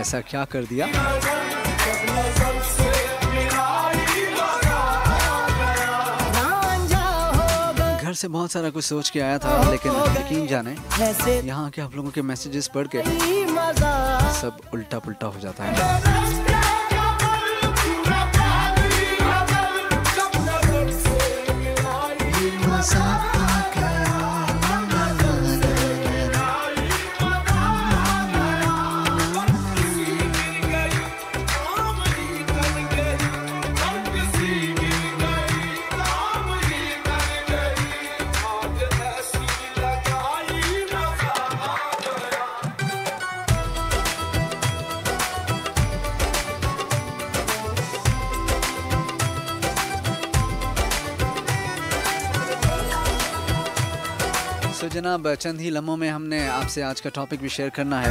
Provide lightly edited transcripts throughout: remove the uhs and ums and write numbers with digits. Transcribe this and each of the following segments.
ऐसा क्या कर दिया। घर से बहुत सारा कुछ सोच के आया था, लेकिन यकीन जाने यहाँ के आप लोगों के मैसेजेस पढ़ के सब उल्टा पुल्टा हो जाता है। तो जनाब चंद ही लम्हों में हमने आपसे आज का टॉपिक भी शेयर करना है।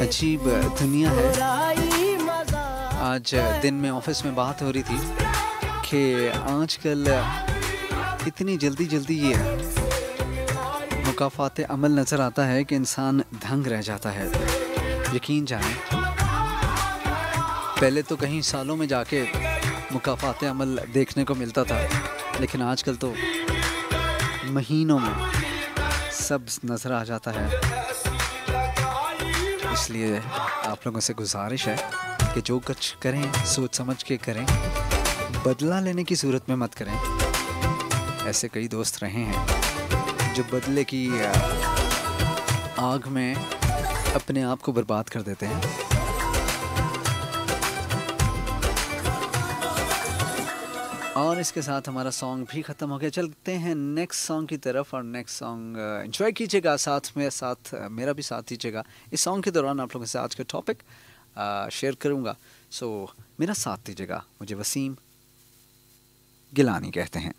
अजीब दुनिया है। आज दिन में ऑफिस में बात हो रही थी कि आजकल इतनी जल्दी जल्दी ये मुकाफात अमल नज़र आता है कि इंसान दंग रह जाता है। यकीन जाने पहले तो कहीं सालों में जाके मुकाफात अमल देखने को मिलता था, लेकिन आजकल तो महीनों में सब्ज़ नज़र आ जाता है। इसलिए आप लोगों से गुजारिश है कि जो कुछ करें सोच समझ के करें, बदला लेने की सूरत में मत करें। ऐसे कई दोस्त रहे हैं जो बदले की आग में अपने आप को बर्बाद कर देते हैं। और इसके साथ हमारा सॉन्ग भी ख़त्म हो गया। चलते हैं नेक्स्ट सॉन्ग की तरफ, और नेक्स्ट सॉन्ग एंजॉय कीजिएगा, साथ मेरा भी साथ दीजिएगा। इस सॉन्ग के दौरान आप लोगों से आज का टॉपिक शेयर करूंगा, सो मेरा साथ दीजिएगा। मुझे वसीम गिलानी कहते हैं।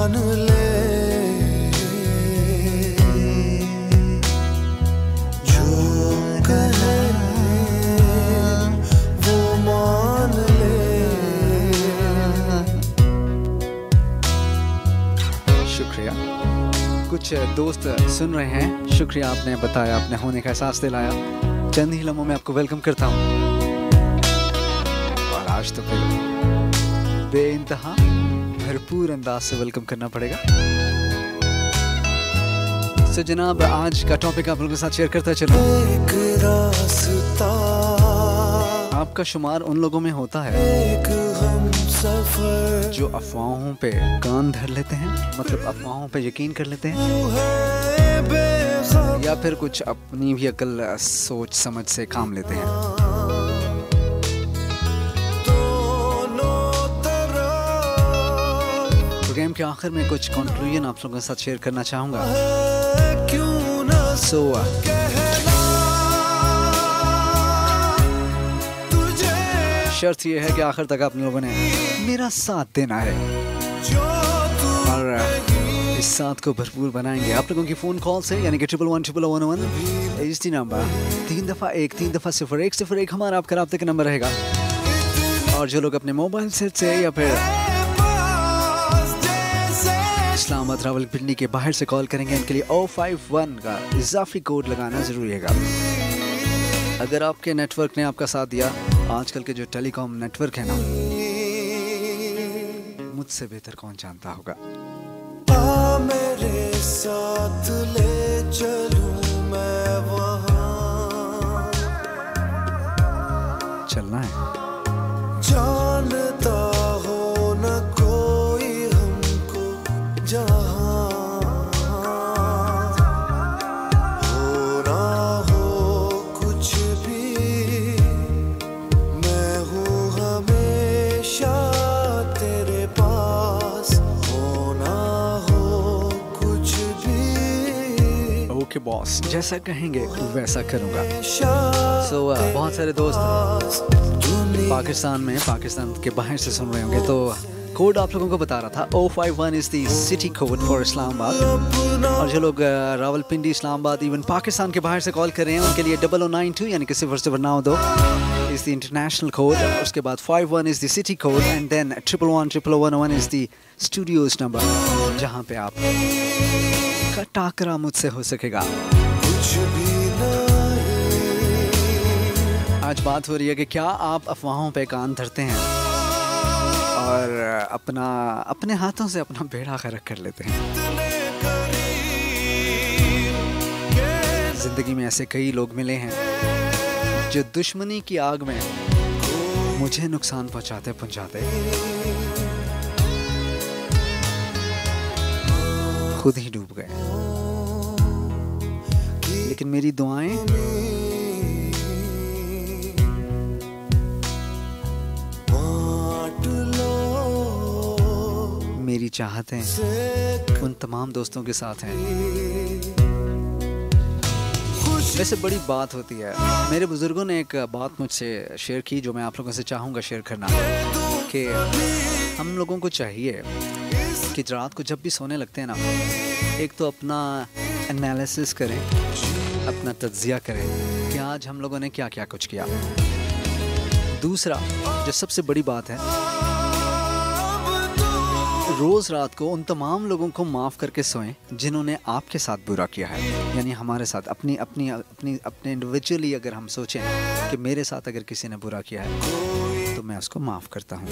जान ले, जो कहे वो मान ले। शुक्रिया। कुछ दोस्त सुन रहे हैं, शुक्रिया आपने बताया, आपने होने का एहसास दिलाया। चंद ही लम्हों में आपको वेलकम करता हूँ। और आज तो फिर बेइंतहा भरपूर अंदाज से वेलकम करना पड़ेगा। सो जनाब, आज का टॉपिक आप लोगों के साथ शेयर करता चलो। एक रास्ता आपका शुमार उन लोगों में होता है जो अफवाहों पे कान धर लेते हैं, मतलब अफवाहों पे यकीन कर लेते हैं, या फिर कुछ अपनी भी अकल सोच समझ से काम लेते हैं। प्रोग्राम के आखिर में कुछ कंक्लूजन आप लोगों के साथ शेयर करना चाहूँगा। शर्त यह है कि आखिर तक आप लोगों ने मेरा साथ देना है और इस साथ को भरपूर बनाएंगे। आप लोगों की फ़ोन कॉल से, यानी कि 111 111 101 एजटी नंबर 3 दफ़ा 1 3 दफ़ा 0 1 0 1 हमारा आपका राब्ते का नंबर रहेगा। और जो लोग अपने मोबाइल सेट से या फिर इस्लामाबाद रावल पिंडी के बाहर से कॉल करेंगे, इनके लिए 051 का इजाफी कोड लगाना ज़रूरी है। अगर आपके नेटवर्क ने आपका साथ दिया, आजकल के जो टेलीकॉम नेटवर्क है ना, मुझसे बेहतर कौन जानता होगा। मेरे साथ ले चलूं मैं वहाँ, चलना है। जानता हो ना कोई हमको जहाँ, के बॉस जैसा कहेंगे वैसा करूँगा। सो बहुत सारे दोस्त पाकिस्तान में, पाकिस्तान के बाहर से सुन रहे होंगे, तो कोड आप लोगों को बता रहा था 051 is the city code for Islamabad. और जो लोग रावलपिंडी, इस्लामाबाद, इवन पाकिस्तान के बाहर से कॉल कर रहे हैं, उनके लिए 0092 यानी कि 0092 इज़ दी इंटरनेशनल कोड। उसके बाद 51 is the city code and then 111 111 111 is the studio's number, जहाँ पे आप का टाकरा मुझसे हो सकेगा। आज बात हो रही है कि क्या आप अफवाहों पे कान धरते हैं और अपने हाथों से अपना बेड़ा गर्क कर लेते हैं। जिंदगी में ऐसे कई लोग मिले हैं जो दुश्मनी की आग में मुझे नुकसान पहुंचाते खुद ही डूब गए। लेकिन मेरी दुआएं मेरी चाहतें उन तमाम दोस्तों के साथ हैं। वैसे बड़ी बात होती है। मेरे बुजुर्गों ने एक बात मुझसे शेयर की जो मैं आप लोगों से चाहूँगा शेयर करना, कि हम लोगों को चाहिए कि रात को जब भी सोने लगते हैं ना, एक तो अपना एनालिसिस करें, अपना तज्जिया करें कि आज हम लोगों ने क्या क्या कुछ किया। दूसरा जो सबसे बड़ी बात है, रोज़ रात को उन तमाम लोगों को माफ़ करके सोएं जिन्होंने आपके साथ बुरा किया है, यानी हमारे साथ। अपने इंडिविजुअली अगर हम सोचें कि मेरे साथ अगर किसी ने बुरा किया है तो मैं उसको माफ़ करता हूँ।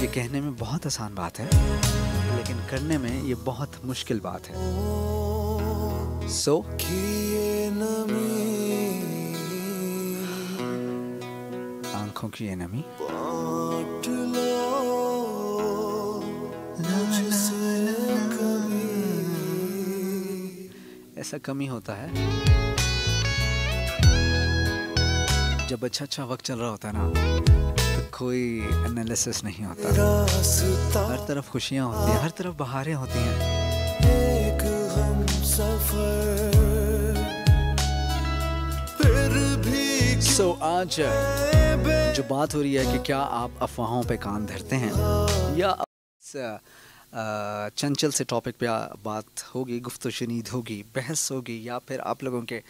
ये कहने में बहुत आसान बात है, लेकिन करने में ये बहुत मुश्किल बात है। सो आंखों की ये नमी ऐसा कमी होता है जब अच्छा अच्छा वक्त चल रहा होता है ना, कोई एनालिसिस नहीं होता। हर तरफ खुशियाँ होती हैं, हर तरफ बहारें होती हैं। सो आज जो बात हो रही है कि क्या आप अफवाहों पे कान धरते हैं या चंचल से टॉपिक पे बात होगी, गुफ्तगू शनीद होगी, बहस होगी, या फिर आप लोगों के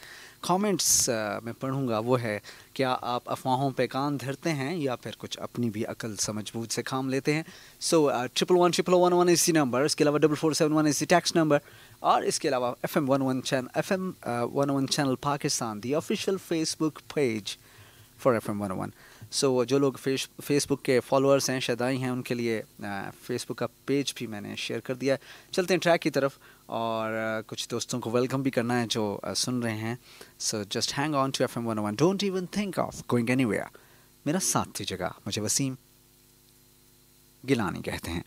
कमेंट्स मैं पढ़ूंगा। वो है क्या आप अफवाहों पे कान धरते हैं या फिर कुछ अपनी भी अकल समझ बूझ से काम लेते हैं। सो 111 111 इसी नंबर, इसके अलावा 4471 इसी टैक्स नंबर, और इसके अलावा FM 101 channel Pakistan the official Facebook page for FM 101। So जो लोग फेसबुक के फॉलोअर्स हैं, शदाई हैं, उनके लिए फेसबुक का पेज भी मैंने शेयर कर दिया है। चलते हैं ट्रैक की तरफ और कुछ दोस्तों को वेलकम भी करना है जो सुन रहे हैं। So just hang on to FM 101, don't even think of going anywhere. मेरा साथ दीजिएगा, मुझे वसीम गिलानी कहते हैं।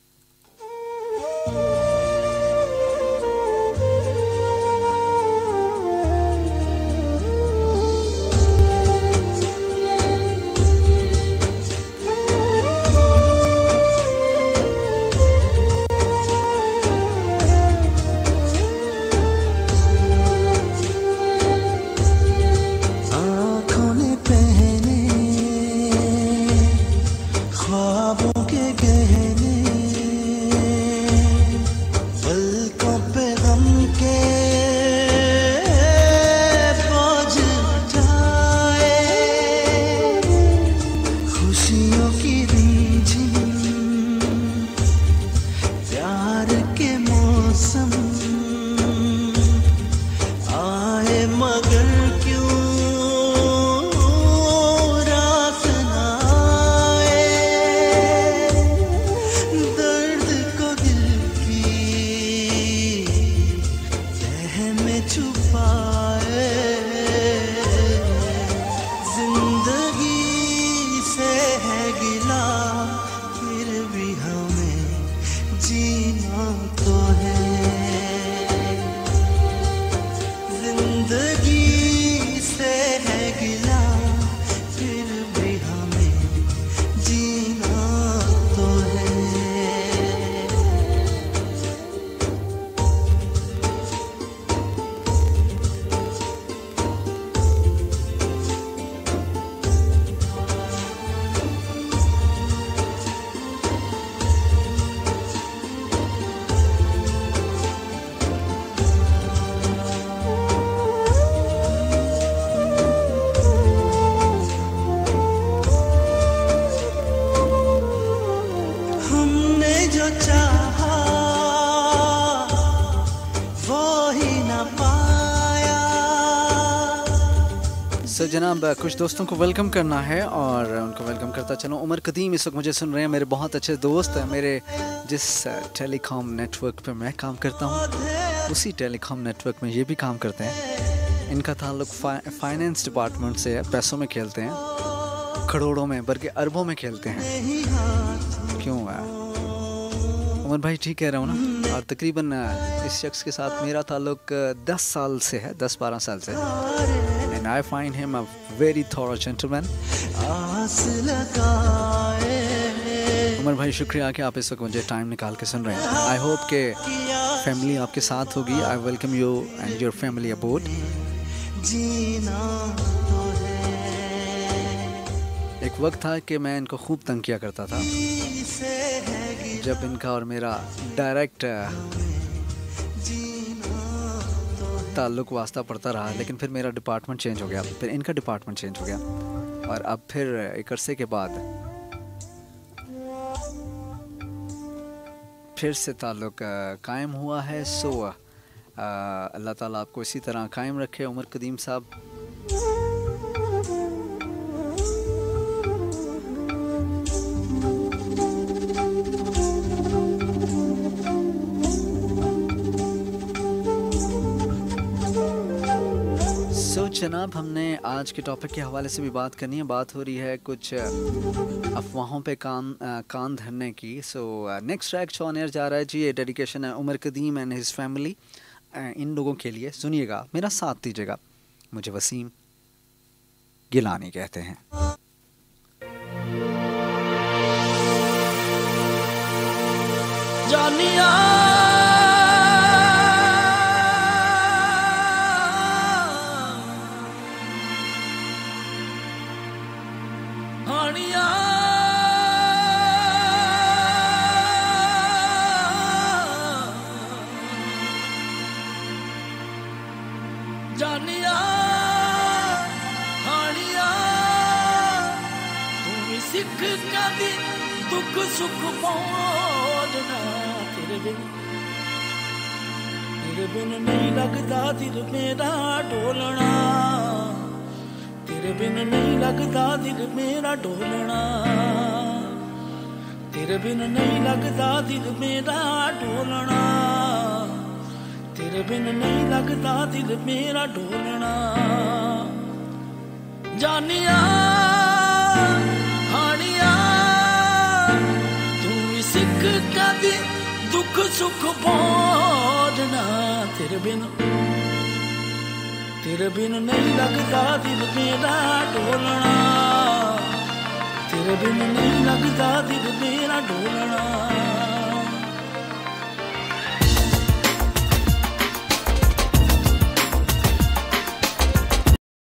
जनाब कुछ दोस्तों को वेलकम करना है और उनको वेलकम करता चलो। उमर क़दीम इस वक्त मुझे सुन रहे हैं, मेरे बहुत अच्छे दोस्त हैं। मेरे जिस टेलीकॉम नेटवर्क पे मैं काम करता हूँ, उसी टेलीकॉम नेटवर्क में ये भी काम करते हैं। इनका ताल्लुक फाइनेंस डिपार्टमेंट से है, पैसों में खेलते हैं, करोड़ों में बल्कि अरबों में खेलते हैं। क्यों उमर भाई, ठीक कह रहा हूँ ना। और तकरीबन इस शख्स के साथ मेरा ताल्लुक 10 साल से है, 10-12 साल से है। And I find him a very thorough gentleman. Umar भाई शुक्रिया कि आप इस वक्त मुझे टाइम निकाल के सुन रहे हैं। आई होप के फैमिली आपके साथ होगी। I welcome you and your family aboard. एक वक्त था कि मैं इनको खूब तंग किया करता था, जब इनका और मेरा डायरेक्ट ताल्लुक वास्ता पड़ता रहा। लेकिन फिर मेरा डिपार्टमेंट चेंज हो गया, फिर इनका डिपार्टमेंट चेंज हो गया, और अब फिर एक अरसे के बाद फिर से ताल्लुक कायम हुआ है। सो अल्लाह ताला आपको इसी तरह कायम रखे उमर क़दीम साहब। जनाब हमने आज के टॉपिक के हवाले से भी बात करनी है। बात हो रही है कुछ अफवाहों पे कान धरने की। So next track on air जा रहा है जी। ये डेडिकेशन है उमर क़दीम एंड हिज फैमिली, इन लोगों के लिए। सुनिएगा, मेरा साथ दीजिएगा, मुझे वसीम गिलानी कहते हैं। जानिया जानिया हानिया तू सिख कदी दुख सुख पहुंचना तेरे बिन नहीं लगता दिल मेरा डोलना तेरे बिन नहीं लगता दिल मेरा डोलना तेरे बिन नहीं लगता दिल मेरा डोलना तेरे बिन नहीं लगता दिल मेरा डोलना जानिया हानिया तू सिख कदी दुख सुख बोझना तेरे बिन नहीं लगता दिल मेरा डोलना तेरे बिन नहीं लगता दिल मेरा डोलना।